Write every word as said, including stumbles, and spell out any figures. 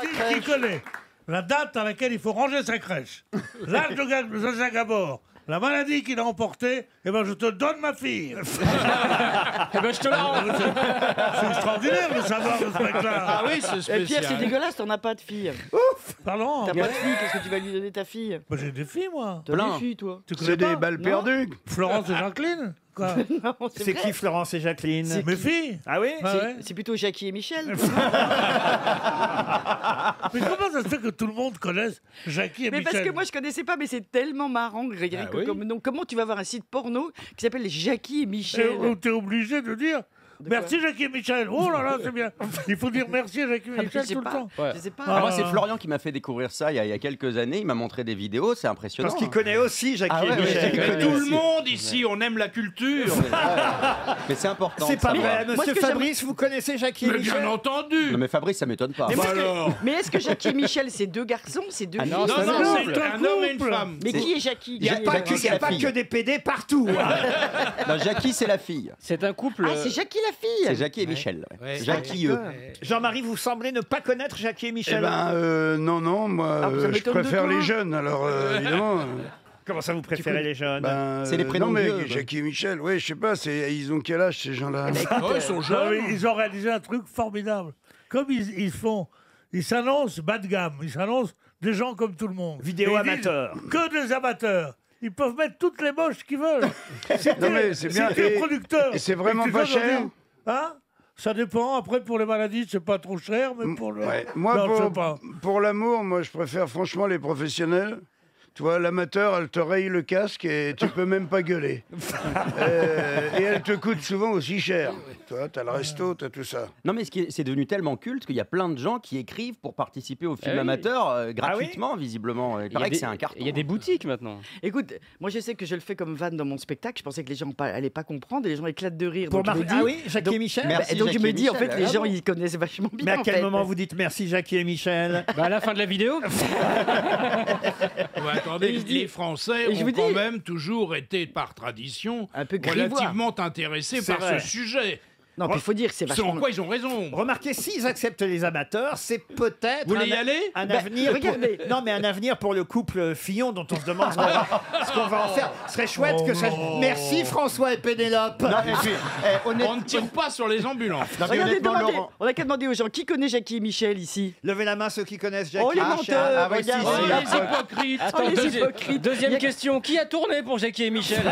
Qui, qui connaît la date à laquelle il faut ranger sa crèche, l'âge de Jacques à bord, la maladie qu'il a emportée, eh ben je te donne ma fille. Eh ben je te la rends. C'est extraordinaire de savoir ce spectacle. Ah oui, c'est spécial. Et Pierre, c'est dégueulasse, t'en as pas de fille. Ouf. Pardon. T'as pas de fille, qu'est-ce que tu vas lui donner ta fille? Bah, j'ai des filles, moi. T'as des filles, toi. C'est des balles perdues. Florence et Jacqueline. C'est qui Florence et Jacqueline? Mes filles. Ah oui? bah C'est ouais. plutôt Jacquie et Michel. Mais comment ça se fait que tout le monde connaisse Jacquie et mais Michel? Mais parce que moi je connaissais pas, mais c'est tellement marrant, Grégory. Ah oui. Comme nom. Comment tu vas voir un site porno qui s'appelle Jacquie et Michel? Et t'es obligé de dire de merci Jacquie et Michel. Oh là là, c'est bien. Il faut dire merci Jacquie et Michel tout pas. le temps. Ouais. Je sais pas. Ah, moi, c'est Florian qui m'a fait découvrir ça il y a, il y a quelques années. Il m'a montré des vidéos, c'est impressionnant. Parce qu'il connaît aussi Jacquie ah, et ouais, Michel. Ouais, mais tout aussi. le monde ici, ouais. on aime la culture. Mais c'est important. C'est pas vrai, monsieur Fabrice, vous connaissez Jacquie et Michel? Bien entendu. Non mais Fabrice, ça m'étonne pas. Mais, bah alors. Que... mais est-ce que Jacquie et Michel, c'est deux garçons, c'est deux ah filles? Non, non, c'est un homme et une femme. Mais qui est Jacquie? Il n'y a pas que des P D partout. Jacquie, c'est la fille. C'est un couple. Ah, c'est Jacquie. C'est Jacquie et ouais. Michel. Ouais. Jacquie. Euh... Jean-Marie, vous semblez ne pas connaître Jacquie et Michel. Eh ben, euh, non, non, moi, ah, euh, je préfère les jeunes, alors euh, évidemment. Comment ça, vous préférez les jeunes? ben, C'est les prénoms. Non, mais vieux, Jacquie et Michel, oui, je sais pas, ils ont quel âge ces gens-là? Oh, ils sont jeunes. Ils ont réalisé un truc formidable. Comme ils, ils font, ils s'annoncent bas de gamme, ils s'annoncent des gens comme tout le monde. Vidéo amateur. Que des amateurs. Ils peuvent mettre toutes les moches qu'ils veulent. C'est le producteur. Et c'est vraiment pas cher. Hein? Ça dépend. Après, pour les maladies, c'est pas trop cher, mais pour le... ouais. Moi, non, pour, pas. pour l'amour, moi, je préfère franchement les professionnels. Tu vois, l'amateur, elle te raye le casque et tu peux même pas gueuler. euh, et elle te coûte souvent aussi cher. Toi, t'as le resto, t'as tout ça. Non, mais c'est devenu tellement culte qu'il y a plein de gens qui écrivent pour participer au film ah oui. amateur euh, gratuitement, ah oui visiblement. Il paraît que c'est un carton. Il y a des boutiques maintenant. Écoute, moi je sais que je le fais comme vanne dans mon spectacle. Je pensais que les gens n'allaient pas, pas comprendre et les gens éclatent de rire. Pour donc je me dis, ah oui, Jacquie et Michel. Merci, donc Jacquie je me dis, en fait, les ah gens bon. ils connaissent vachement bien. Mais à quel fait. moment vous dites merci Jacquie et Michel? Bah, à la fin de la vidéo. ouais, attendez, les, les Français ont quand même toujours été, par tradition, relativement intéressés par ce sujet. Non, puis il faut dire que c'est vachement... Sur quoi ils ont raison. Remarquez, s'ils acceptent les amateurs, c'est peut-être... Vous voulez y aller ? Un bah, avenir... Regardez. Pour... Non, mais un avenir pour le couple Fillon, dont on se demande ce qu'on va en faire. Ce serait chouette oh que ça... Non. Merci, François et Pénélope. Non, mais puis, eh, honnête... On ne tire pas sur les ambulances. Non, regardez, demandez, Laurent... On n'a qu'à demander aux gens, qui connaît Jacquie et Michel, ici? Levez la main, ceux qui connaissent Jacquie. Oh, les menteurs. Ah, oui, si, oh, si, les hypocrites. Attends, oh, les deuxi... hypocrites. Deuxième a... question, qui a tourné pour Jacquie et Michel?